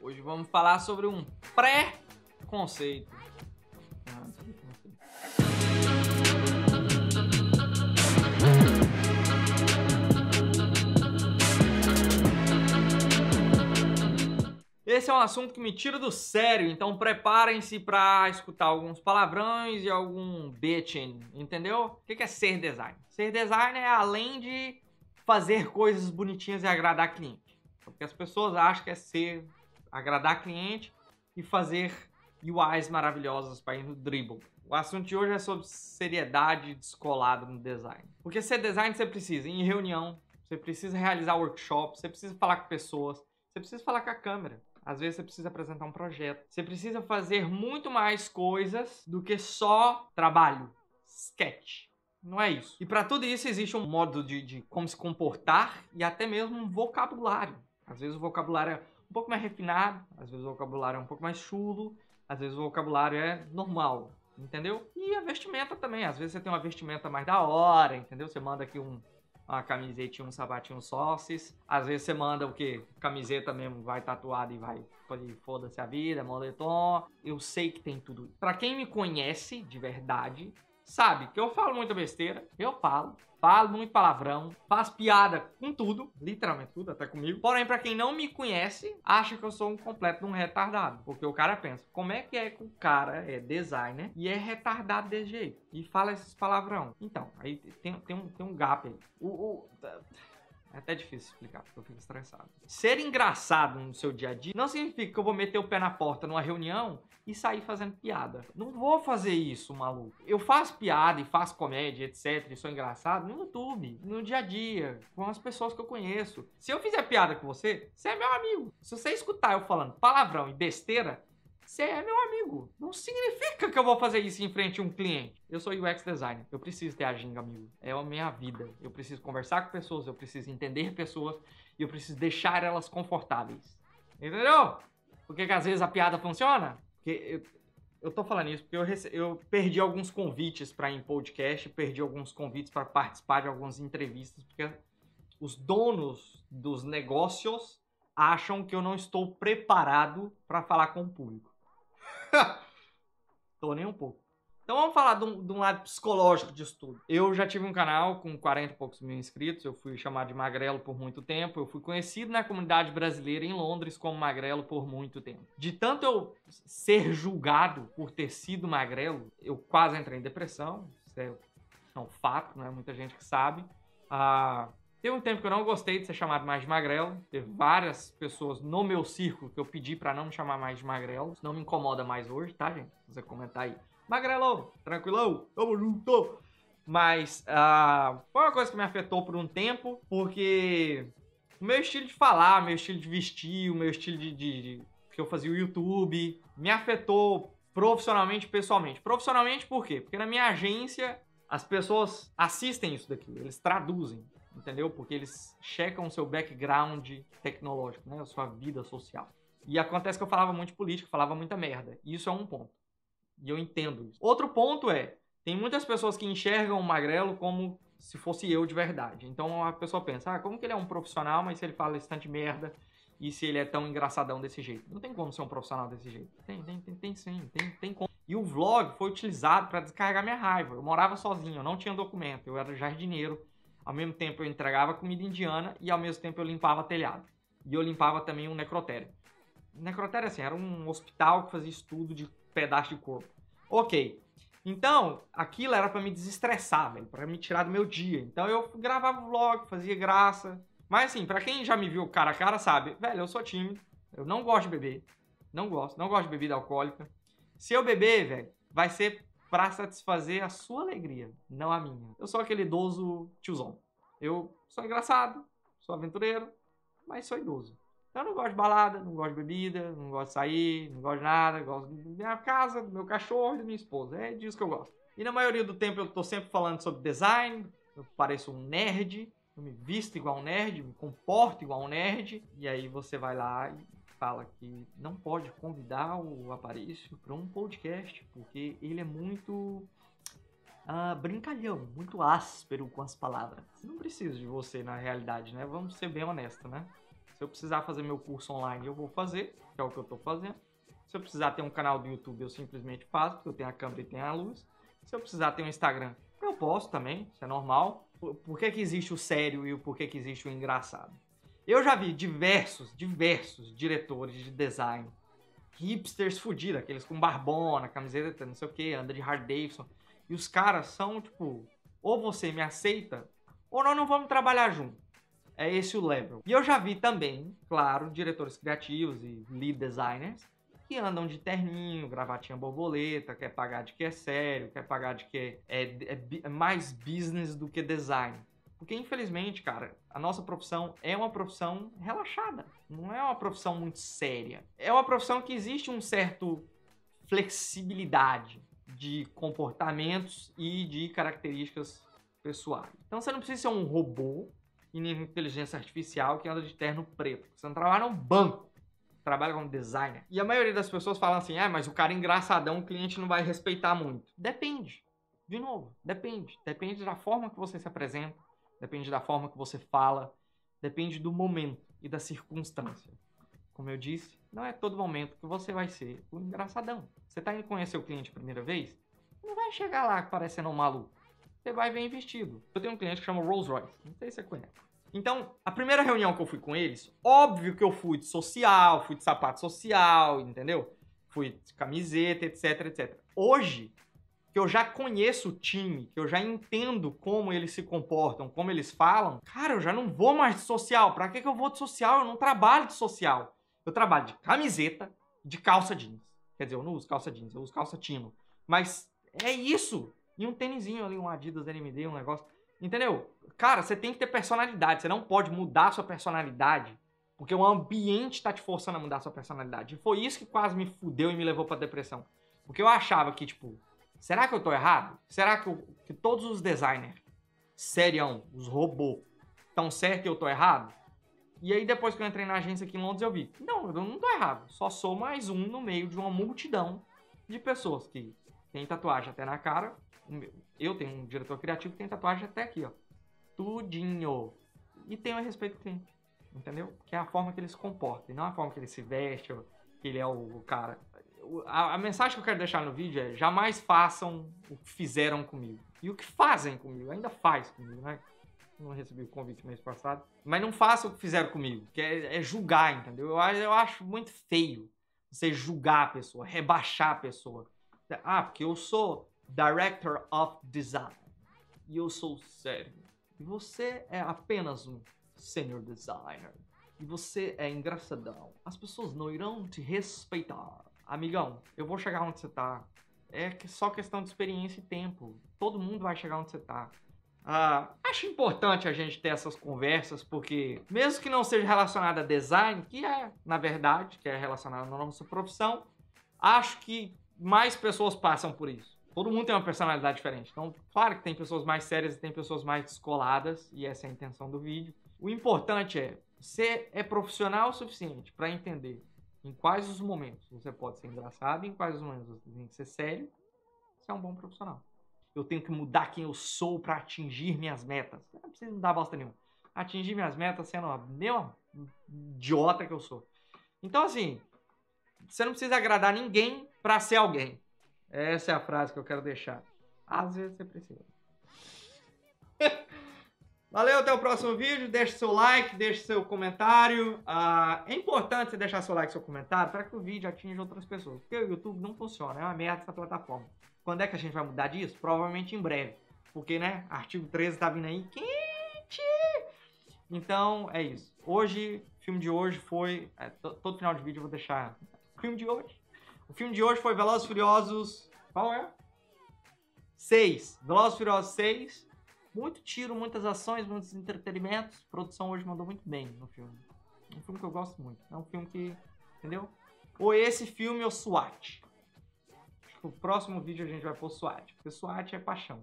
Hoje vamos falar sobre um pré-conceito. Esse é um assunto que me tira do sério, então preparem-se para escutar alguns palavrões e algum bitching, entendeu? O que é ser design? Ser design é além de fazer coisas bonitinhas e agradar cliente. Porque as pessoas acham que é ser, agradar cliente e fazer UIs maravilhosas para ir no Dribbble. O assunto de hoje é sobre seriedade descolada no design. Porque ser design você precisa ir em reunião, você precisa realizar workshops, você precisa falar com pessoas, você precisa falar com a câmera. Às vezes você precisa apresentar um projeto. Você precisa fazer muito mais coisas do que só trabalho. Sketch. Não é isso. E para tudo isso existe um modo de como se comportar e até mesmo um vocabulário. Às vezes o vocabulário é um pouco mais refinado, às vezes o vocabulário é um pouco mais chulo, às vezes o vocabulário é normal, entendeu? E a vestimenta também. Às vezes você tem uma vestimenta mais da hora, entendeu? Você manda aqui uma camisetinha, um sapatinho sócis. Às vezes você manda o quê? Camiseta mesmo, vai tatuada e vai, foda-se a vida, moletom. Eu sei que tem tudo isso. Pra quem me conhece de verdade, sabe que eu falo muita besteira. Eu falo muito palavrão, faço piada com tudo, literalmente tudo, até comigo. Porém, pra quem não me conhece, acha que eu sou um completo um retardado. Porque o cara pensa, como é que o cara é designer e é retardado desse jeito? E fala esses palavrão. Então, aí tem um gap aí. É até difícil explicar, porque eu fico estressado. Ser engraçado no seu dia a dia não significa que eu vou meter o pé na porta numa reunião e sair fazendo piada. Não vou fazer isso, maluco. Eu faço piada e faço comédia, etc, e sou engraçado no YouTube, no dia a dia, com as pessoas que eu conheço. Se eu fizer piada com você, você é meu amigo. Se você escutar eu falando palavrão e besteira, você é meu amigo. Não significa que eu vou fazer isso em frente a um cliente. Eu sou UX designer. Eu preciso ter a ginga, amigo. É a minha vida. Eu preciso conversar com pessoas, eu preciso entender pessoas e eu preciso deixar elas confortáveis. Entendeu? Porque que às vezes a piada funciona? Porque eu tô falando isso porque eu perdi alguns convites para ir em podcast, perdi alguns convites para participar de algumas entrevistas, porque os donos dos negócios acham que eu não estou preparado para falar com o público. Tô nem um pouco. Então vamos falar de um lado psicológico disso tudo. Eu já tive um canal com 40 e poucos mil inscritos, eu fui chamado de magrelo por muito tempo, eu fui conhecido na comunidade brasileira em Londres como magrelo por muito tempo. De tanto eu ser julgado por ter sido magrelo, eu quase entrei em depressão, isso é um fato, não é muita gente que sabe. Teve um tempo que eu não gostei de ser chamado mais de magrelo. Teve várias pessoas no meu círculo que eu pedi pra não me chamar mais de magrelo. Isso não me incomoda mais hoje, tá, gente? Se você comentar aí, magrelo, tranquilão, tamo junto. Mas foi uma coisa que me afetou por um tempo, porque o meu estilo de falar, o meu estilo de vestir, o meu estilo de que eu fazia o YouTube, me afetou profissionalmente e pessoalmente. Profissionalmente por quê? Porque na minha agência as pessoas assistem isso daqui, eles traduzem. Entendeu? Porque eles checam o seu background tecnológico, né? A sua vida social. E acontece que eu falava muito de política, falava muita merda. E isso é um ponto. E eu entendo isso. Outro ponto é, tem muitas pessoas que enxergam o magrelo como se fosse eu de verdade. Então a pessoa pensa, como que ele é um profissional, mas se ele fala esse tanto de merda e se ele é tão engraçadão desse jeito? Não tem como ser um profissional desse jeito. Tem sim, tem como. E o vlog foi utilizado para descarregar minha raiva. Eu morava sozinho, eu não tinha documento, eu era jardineiro. Ao mesmo tempo eu entregava comida indiana e ao mesmo tempo eu limpava telhado. E eu limpava também um necrotério. Necrotério assim, era um hospital que fazia estudo de pedaço de corpo. Ok. Então, aquilo era pra me desestressar, velho, pra me tirar do meu dia. Então eu gravava vlog, fazia graça. Mas assim, pra quem já me viu cara a cara sabe, velho, eu sou tímido, eu não gosto de beber. Não gosto de bebida alcoólica. Se eu beber, velho, vai ser pra satisfazer a sua alegria, não a minha. Eu sou aquele idoso tiozão. Eu sou engraçado, sou aventureiro, mas sou idoso. Então eu não gosto de balada, não gosto de bebida, não gosto de sair, não gosto de nada. Gosto da minha casa, do meu cachorro e da minha esposa. É disso que eu gosto. E na maioria do tempo eu tô sempre falando sobre design. Eu pareço um nerd, eu me visto igual um nerd, me comporto igual um nerd. E aí você vai lá e fala que não pode convidar o Aparício para um podcast, porque ele é muito brincalhão, muito áspero com as palavras. Não preciso de você na realidade, né? Vamos ser bem honestos, né? Se eu precisar fazer meu curso online, eu vou fazer, que é o que eu estou fazendo. Se eu precisar ter um canal do YouTube, eu simplesmente faço, porque eu tenho a câmera e tenho a luz. Se eu precisar ter um Instagram, eu posso também, isso é normal. Por que que existe o sério e por que que existe o engraçado? Eu já vi diversos diretores de design, hipsters fudidos, aqueles com barbona, camiseta, não sei o que, anda de Harley Davidson. E os caras são, tipo, ou você me aceita, ou nós não vamos trabalhar junto. É esse o level. E eu já vi também, claro, diretores criativos e lead designers que andam de terninho, gravatinha borboleta, quer pagar de que é sério, quer pagar de que é mais business do que design. Porque, infelizmente, cara, a nossa profissão é uma profissão relaxada. Não é uma profissão muito séria. É uma profissão que existe um certo flexibilidade de comportamentos e de características pessoais. Então, você não precisa ser um robô e nem inteligência artificial que anda de terno preto. Você não trabalha num banco, você trabalha como designer. E a maioria das pessoas falam assim, ah, mas o cara é engraçadão, o cliente não vai respeitar muito. Depende. De novo, depende. Depende da forma que você se apresenta. Depende da forma que você fala, depende do momento e da circunstância. Como eu disse, não é todo momento que você vai ser um engraçadão. Você tá indo conhecer o cliente a primeira vez, não vai chegar lá parecendo um maluco. Você vai ver investido. Eu tenho um cliente que chama Rolls Royce, não sei se você conhece. Então, a primeira reunião que eu fui com eles, óbvio que eu fui de social, fui de sapato social, entendeu? Fui de camiseta, etc, etc. Hoje, que eu já conheço o time, que eu já entendo como eles se comportam, como eles falam, cara, eu já não vou mais de social. Pra que eu vou de social? Eu não trabalho de social. Eu trabalho de camiseta, de calça jeans. Quer dizer, eu não uso calça jeans, eu uso calça tino. Mas é isso. E um tênisinho ali, um Adidas NMD, um negócio. Entendeu? Cara, você tem que ter personalidade. Você não pode mudar a sua personalidade, porque o ambiente tá te forçando a mudar a sua personalidade. E foi isso que quase me fudeu e me levou pra depressão. Porque eu achava que, tipo, será que eu tô errado? Será que todos os designers, serião, os robôs, estão certos e eu tô errado? E aí depois que eu entrei na agência aqui em Londres eu vi, não, eu não tô errado, só sou mais um no meio de uma multidão de pessoas que tem tatuagem até na cara. Eu tenho um diretor criativo que tem tatuagem até aqui, ó, tudinho. E tenho a respeito do cliente, entendeu? Que é a forma que ele se comporta, e não a forma que ele se veste, que ele é o cara. A mensagem que eu quero deixar no vídeo é: jamais façam o que fizeram comigo. E o que fazem comigo, ainda faz comigo, né? Não recebi o convite mês passado. Mas não façam o que fizeram comigo, que é julgar, entendeu? Eu acho muito feio você julgar a pessoa, rebaixar a pessoa. Ah, porque eu sou Director of Design. E eu sou sério. E você é apenas um Senior Designer. E você é engraçadão. As pessoas não irão te respeitar. Amigão, eu vou chegar onde você tá. É só questão de experiência e tempo. Todo mundo vai chegar onde você tá. Acho importante a gente ter essas conversas, porque mesmo que não seja relacionada a design, que é, na verdade, que é relacionada à nossa profissão, acho que mais pessoas passam por isso. Todo mundo tem uma personalidade diferente. Então, claro que tem pessoas mais sérias e tem pessoas mais descoladas, e essa é a intenção do vídeo. O importante é, você é profissional o suficiente para entender em quais os momentos você pode ser engraçado e em quais os momentos você tem que ser sério. Você é um bom profissional. Eu tenho que mudar quem eu sou para atingir minhas metas. Eu não preciso mudar bosta nenhuma. Atingir minhas metas sendo a mesma idiota que eu sou. Então, assim, você não precisa agradar ninguém para ser alguém. Essa é a frase que eu quero deixar. Às vezes você precisa. Valeu, até o próximo vídeo, deixe seu like, deixe seu comentário, é importante você deixar seu like e seu comentário para que o vídeo atinja outras pessoas, porque o YouTube não funciona, é uma merda essa plataforma. Quando é que a gente vai mudar disso? Provavelmente em breve, porque né, artigo 13 tá vindo aí quente, então é isso. Hoje, o filme de hoje foi, todo final de vídeo eu vou deixar, o filme de hoje foi Velozes e Furiosos, qual é? 6, Velozes e Furiosos 6. Muito tiro, muitas ações, muitos entretenimentos. A produção hoje mandou muito bem no filme. É um filme que eu gosto muito. É um filme que, entendeu? Ou esse filme ou SWAT. Acho que o próximo vídeo a gente vai pôr SWAT. Porque SWAT é paixão.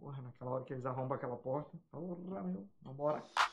Porra, naquela hora que eles arrombam aquela porta. Porra, meu. Vambora.